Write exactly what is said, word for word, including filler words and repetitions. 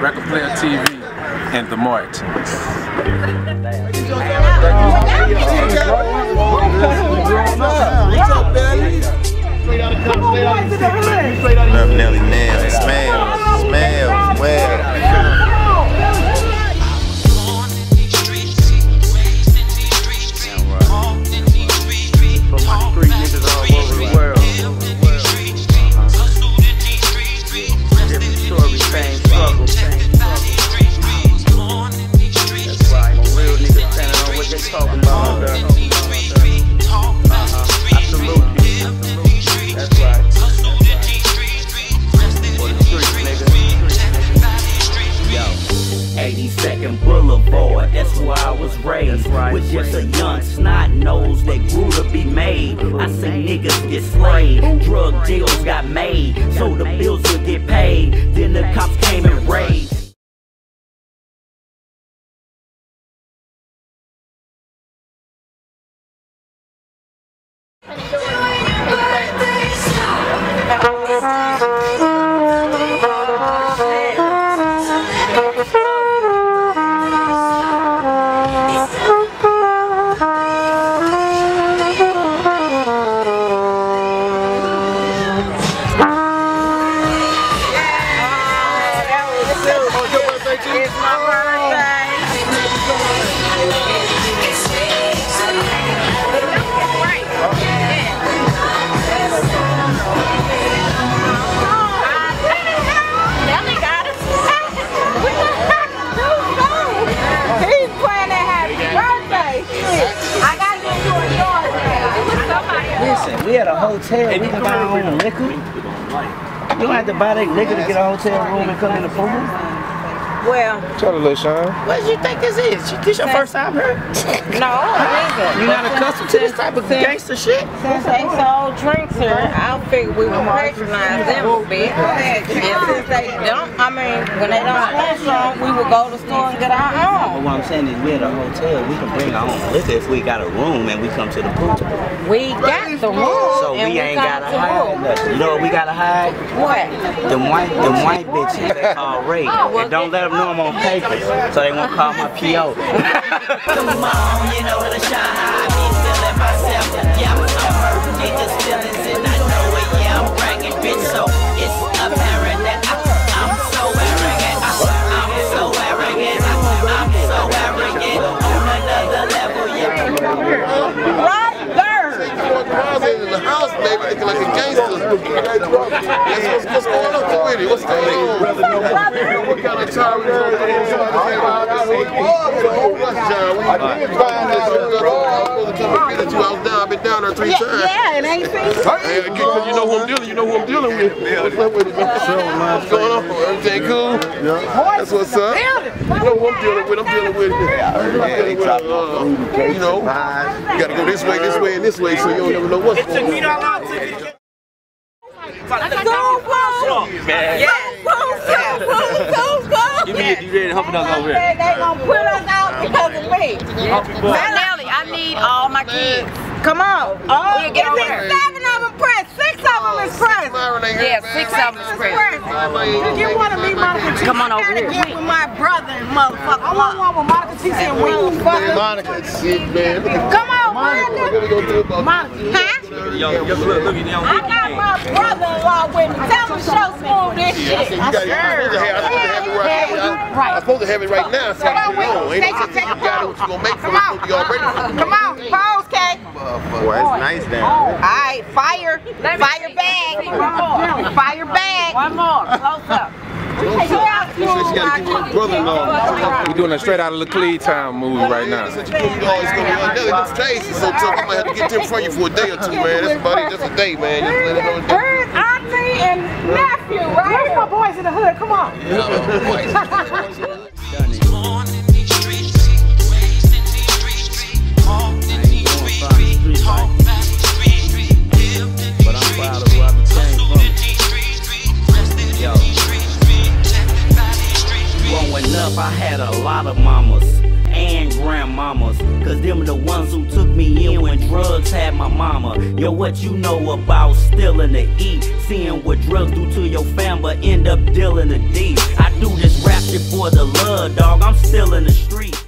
Record Play'a T V and the Mart. Love Nelly Nell. Smell, smell, well. eighty-second Boulevard, that's where I was raised. Right, with just a young snot nose that grew to be made. I seen niggas get slayed, drug deals got made, so the bills would get paid. Then the cops came and raided. We had a hotel, we can buy our own liquor. You don't have to buy that liquor to get a hotel room and come in the pool. Well, tell a little Sean. What do you think this is? This your first time here? No, I ain't. You not accustomed to this type of gangster shit? Since they sold drinks here, I figured we would patronize them a bit. And since they don't, I mean, when they don't have some, we would go to the store and get our own. But what I'm saying is, we're at a hotel. We can bring our own liquor if we got a room and we come to the pool. We got the room, so we ain't got to hide nothing. You know what we got to hide? What? Them white, them white bitches that call rape and don't let them. No, I'm on paper, so they won't call my P O Come on, you know that I shine high, I be feeling myself. Yeah, I'm hurting niggas' feelings, and I know it. Yeah, I'm bragging, bitch, so it's apparent that I, I'm so arrogant. I, I'm so arrogant. I, I'm so arrogant on another level. Yeah, right there. In the house, baby, looking like a gangster. What's going on, community? What's going on? What kind of time we doing? Somebody came out and said, "Oh, it's a whole bunch of time. We been trying this. We got all the time. We been two hours down. I've been down there three times." Yeah, it ain't fair. Hey, because you know who I'm dealing. You know who I'm dealing with. What's up with it? What's going on? Everything cool? Yeah. That's what's up. You know who I'm dealing with. I'm dealing with. I'm dealing with. Uh, you know, you got to go this way, this way, and this way, so you don't never know what's going on. Go, go, yeah. They gonna put us out because of me. Now, Nelly, I need all my kids. Come on. Oh, we'll get over. Seven of them pressed. Six of them is pressed. Yeah, six of them is pressed. You want to meet Monica T? Come on over here. I gotta get with my brother and motherfucker. I want one with Monica T and Wings. Monica, shit, man. Come on, Monica. Monica, huh? Yo, yo, look, look, yo, I got my brother-in-law with me. Tell him to show smooth this shit. I sure. I'm supposed to have it right now. I'm supposed to have it right now. So ain't it? You got it. What you gonna make for me? It's supposed to be already for me. Come on, pose, K. Boy, that's nice, then. All right, fire, fire bag, fire bag. One more, close up. She said she got to get my brother-in-law. We're doing a straight out of Laclede Town movie right now. She said you put me on. It's gonna be on Nelly. This taste is so tough. I'm gonna have to get them from you for a day or two. Man, that's about it. That's a day, man. Just let it go. Her auntie and nephew, right? Where's my boys in the hood? Come on. But I'm proud of where I came from. Yo. Growing up, I had a lot of mamas and grandmamas, cause them the ones who took me in when drugs had my mama. Yo, what you know about stealing to eat, seeing what drugs do to your fam, but end up dealing a D. I do this rap shit for the love, dog. I'm still in the street.